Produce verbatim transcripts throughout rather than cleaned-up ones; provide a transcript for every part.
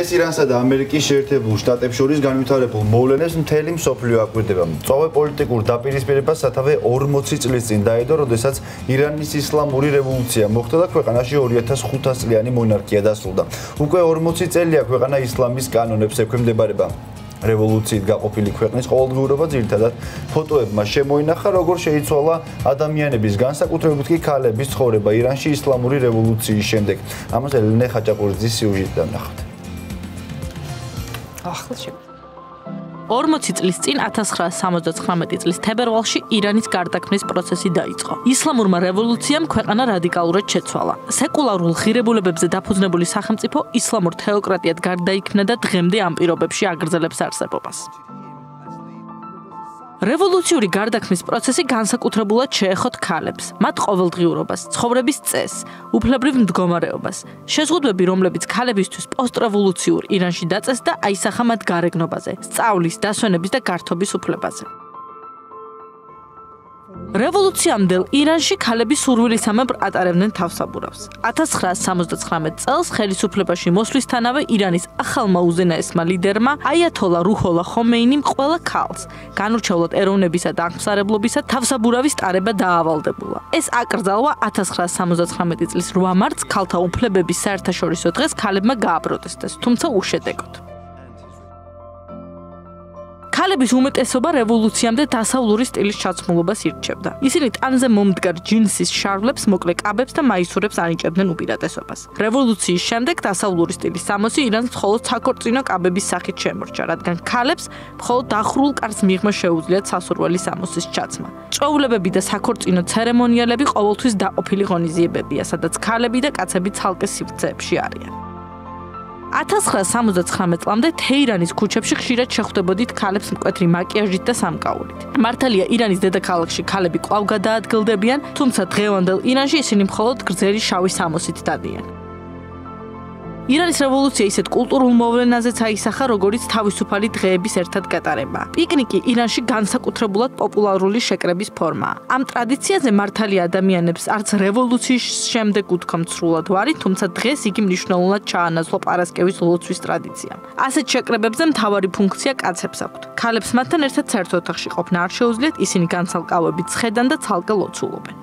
დღეს ირანსა და ამერიკის შეერთებულ შტატებს შორის განვითარებულ მოვლენებს მთელი მსოფლიო აკვირდება. Მწვავე პოლიტიკურ დაპირისპირებას სათავე ორმოცი წლის წინ დაედო, როდესაც ირანის ისლამური რევოლუცია მოხდა და ქვეყანაში ორი ათას ხუთასი წლიანი მონარქია დასრულდა. Უკვე ორმოცი წელია ქვეყანა ისლამის კანონებს ექვემდებარება. Revolution გაყოფილი ქვეყნის ყოველდღიურობა ძირითადად ფოტოებმა შემოინახა როგორ შეიცვალა ადამიანების განსაკუთრებით კი ქალების ცხოვრება ირანში ისლამური რევოლუციის შემდეგ. Ამაზე ლენე ხაჭაპურძის სიუჟეტი ნახავთ. ახლში ორმოცი წლის წინ ათას ცხრაასი სამოცდათხრამეტი წლის თებერვალში ირანის გარდაქმნის პროცესი დაიწყო. ისლამურმა რევოლუციამ ქვეყანა რადიკალურად შეცვალა. სეკულარულ ღირებულებებზე დაფუძნებული სახელმწიფო ისლამურ თეოკრატიად გარდაიქმნა და დღემდე ამ პირობებში აგრძელებს არსებობას. რევოლუციური გარდაქმნის პროცესი განსაკუთრებულად შეეხოთ ქალებს, მათ ყოველდღიურობას, ცხოვრების წესს, უფლებრივ მდგომარეობას, შეზღუდვები, რომლებიც ქალებისთვის პოსტრევოლუციურ ირანში დაწეს და აისახა მათ გარეგნობაზე, სწავლის, დასვენების და გართობის უფლებაზე. რევოლუციამდელ ირანში ქალები სურვილისამებრ ატარებდნენ თავსაბურავს. ათას ცხრაასი სამოცდათხრამეტი წელს ხელისუფლებაში მოსვლისთანავე ირანის ახალმა უზენაესმა ლიდერმა აიათოლა რუჰოლა ხომეინიმ ყველა ქალს განურჩევლად ეროვნებისა და აღმსარებლობისა თავსაბურავის ტარება დაავალდებულა. ეს აკრძალვა ათას ცხრაასი სამოცდათხრამეტი წლის რვა მარტს ქალთა უფლებების საერთაშორისო დღეს ქალებმა გააპროტესტეს, თუმცა უშედეგოდ. ქალების უმეტესობა რევოლუციამდე დასავლური სტილის ჩაცმულობას ირჩევდა. ისინი ტანზე მომდგარ ჯინსის შარვლებს, მოკლე კაბებს და მაისურებს ანიჭებდნენ უპირატესობას. რევოლუციის შემდეგ დასავლური სტილის სამოსი ირანს მხოლოდ საქორწინო კაბების სახით შემორჩა, რადგან ქალებს მხოლოდ დახურულ კარს მიღმა შეუძლიათ სასურველი სამოსის ჩაცმა. წვეულებები და საქორწინო ცერემონიალები ყოველთვის დაყოფილი ღონისძიებებია, სადაც ქალები და კაცები ცალკე სივრცეებში არიან. ათას ცხრაასი სამოცდათხრამეტი წლამდე თეირანის ქუჩებში ხშირად შეხვდებოდით ქალებს მკვეთრი მაკიაჟით და სამკაულით. მართალია, ირანის დედაქალაქში ქალები კვლავ გადაადგილდებიან, თუმცა დღევანდელ ირანში ისინი მხოლოდ გრძელი შავი სამოსით დადიან. ირანის რევოლუცია ისეთ კულტურულ მოვლენაზეც აისახა, როგორც თავისუფალი დღეების ერთად გატარება. პიკნიკი ირანში განსაკუთრებულად პოპულარული შეკრების ფორმაა. ამ ტრადიციაზე მართალია ადამიანებს არც რევოლუციის შემდეგ უთქვამცრულად ვარი, თუმცა დღეს იგი მნიშვნელოვნად ჩაანაცვლა პარასკევის ლოცვის ტრადიციამ. ასეთ შეკრებებზე მთავარი ფუნქცია კაცებს აქვთ. ქალებს მათთან ერთად საერთო ოთახში ყოფნა არ შეუძლიათ, ისინი განცალკავებით ცხედან და ცალკე ლოცულობენ.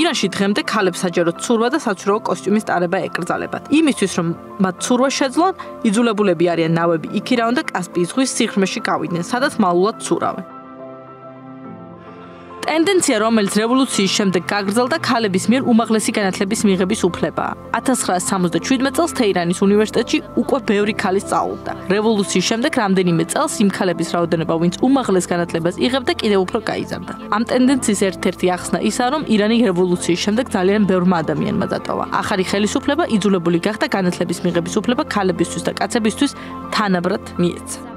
ირანში დღემდე ქალებს საჯაროდ ცურვა და საცურაო კოსტიუმის ტარება ეკრძალებათ. იმისთვის, რომ მათ ცურვა შეძლონ, იძულებულები არიან ნავები იქირავონ და კასპიის ზღვის სიღრმეში გავიდნენ, სადაც მალულად ცურავენ. ტენდენცია, რომელიც რევოლუციის შემდეგ გაგრძელდა, ქალების მიერ უმაღლესი განათლების მიღების უფლებაა. ათას ცხრაასი სამოცდაშვიდმე წელს თეირანის უნივერსიტეტში უკვე ბევრი ქალი სწავლობდა. რევოლუციის შემდეგ რამდენიმე წელს იმ ქალების რაოდენობა, ვინც უმაღლეს განათლებას იღებდა, კიდევ უფრო გაიზარდა. ამ ტენდენციის ერთ-ერთი ახსნა ისაა, რომ ირანი რევოლუციის შემდეგ ძალიან ბევრმა ადამიანმა დატოვა. ახალი ხელისუფლება იძულებული გახდა განათლების მიღების უფლება ქალებისთვის და კაცებისთვის თანაბრად მიეცა.